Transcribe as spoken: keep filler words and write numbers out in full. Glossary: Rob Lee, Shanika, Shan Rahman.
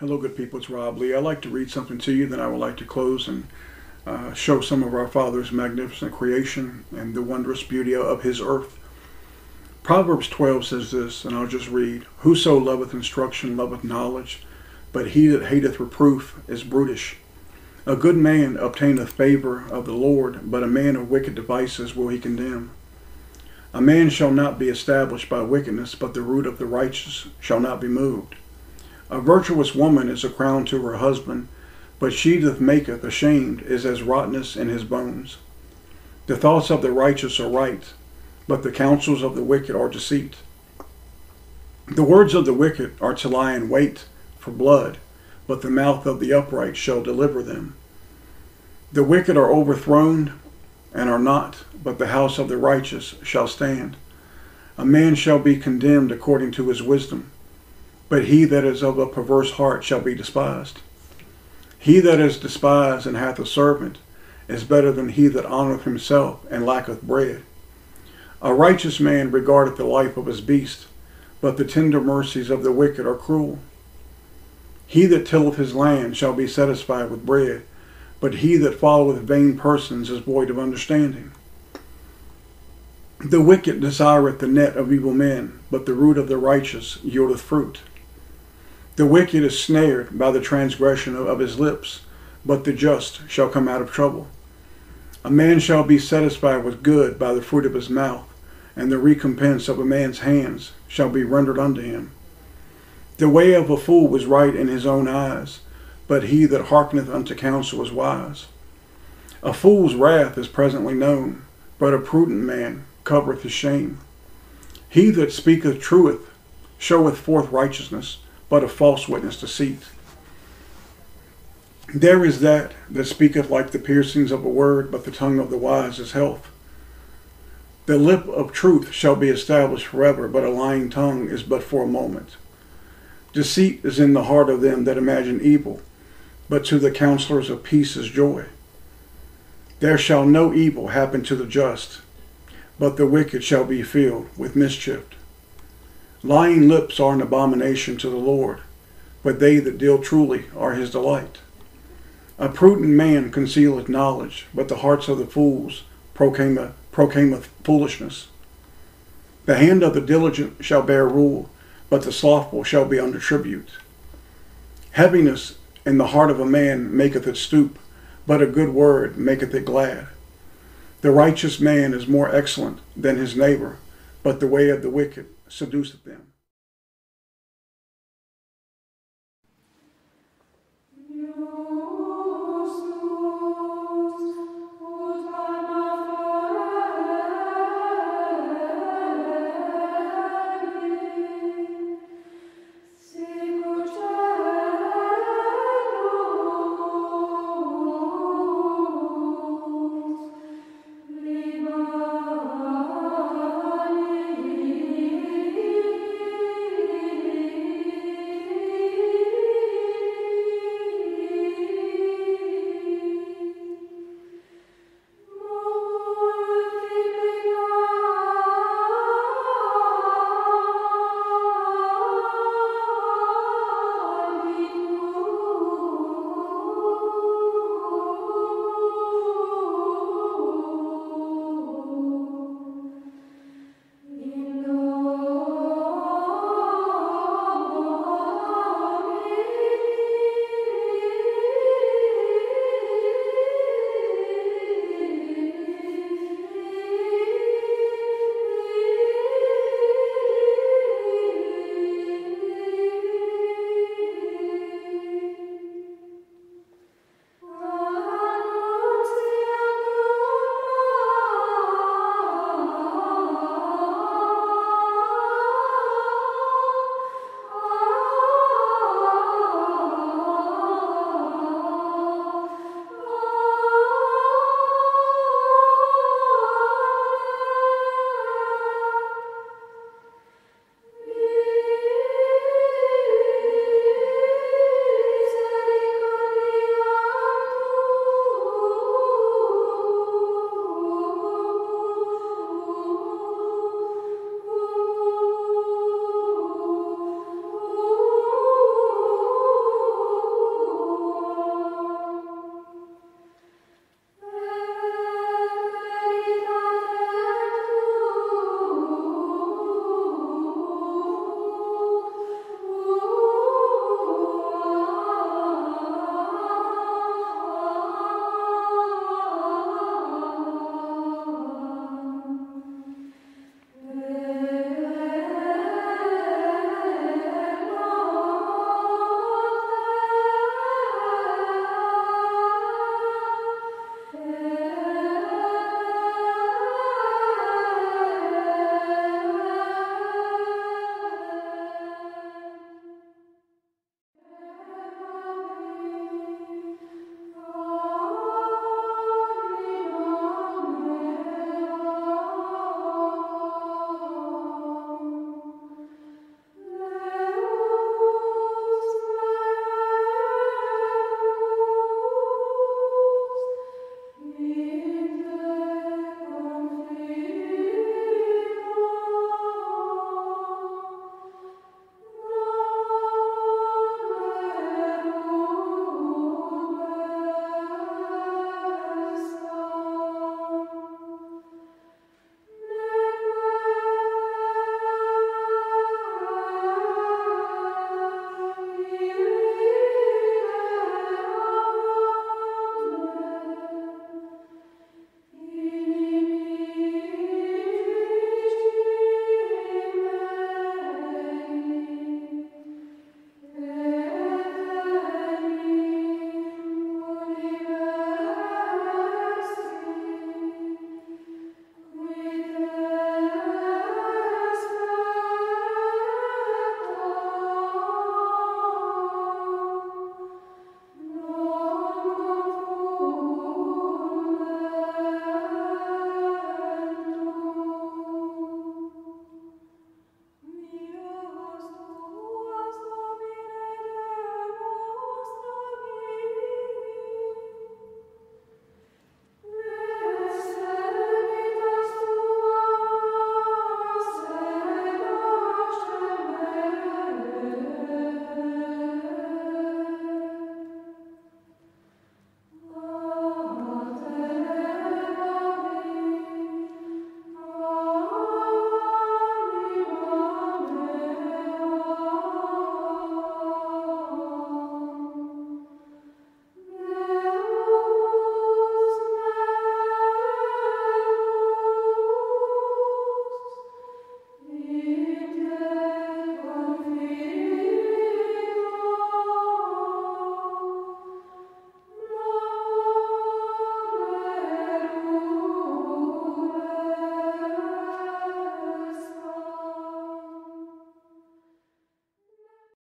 Hello, good people. It's Rob Lee. I'd like to read something to you, then I would like to close and uh, show some of our Father's magnificent creation and the wondrous beauty of His earth. Proverbs twelve says this, and I'll just read, "Whoso loveth instruction loveth knowledge, but he that hateth reproof is brutish. A good man obtaineth favor of the Lord, but a man of wicked devices will he condemn. A man shall not be established by wickedness, but the root of the righteous shall not be moved. A virtuous woman is a crown to her husband, but she that maketh ashamed is as rottenness in his bones. The thoughts of the righteous are right, but the counsels of the wicked are deceit. The words of the wicked are to lie in wait for blood, but the mouth of the upright shall deliver them. The wicked are overthrown and are not, but the house of the righteous shall stand. A man shall be condemned according to his wisdom, but he that is of a perverse heart shall be despised. He that is despised and hath a servant is better than he that honoureth himself and lacketh bread. A righteous man regardeth the life of his beast, but the tender mercies of the wicked are cruel. He that tilleth his land shall be satisfied with bread, but he that followeth vain persons is void of understanding. The wicked desireth the net of evil men, but the root of the righteous yieldeth fruit. The wicked is snared by the transgression of his lips, but the just shall come out of trouble. A man shall be satisfied with good by the fruit of his mouth, and the recompense of a man's hands shall be rendered unto him. The way of a fool is right in his own eyes, but he that hearkeneth unto counsel is wise. A fool's wrath is presently known, but a prudent man covereth his shame. He that speaketh truth showeth forth righteousness, but a false witness deceit. There is that that speaketh like the piercings of a word, but the tongue of the wise is health. The lip of truth shall be established forever, but a lying tongue is but for a moment. Deceit is in the heart of them that imagine evil, but to the counselors of peace is joy. There shall no evil happen to the just, but the wicked shall be filled with mischief. Lying lips are an abomination to the Lord, but they that deal truly are his delight. A prudent man concealeth knowledge, but the hearts of the fools proclaimeth, proclaimeth foolishness. The hand of the diligent shall bear rule, but the slothful shall be under tribute. Heaviness in the heart of a man maketh it stoop, but a good word maketh it glad. The righteous man is more excellent than his neighbor, but the way of the wicked seduceth them.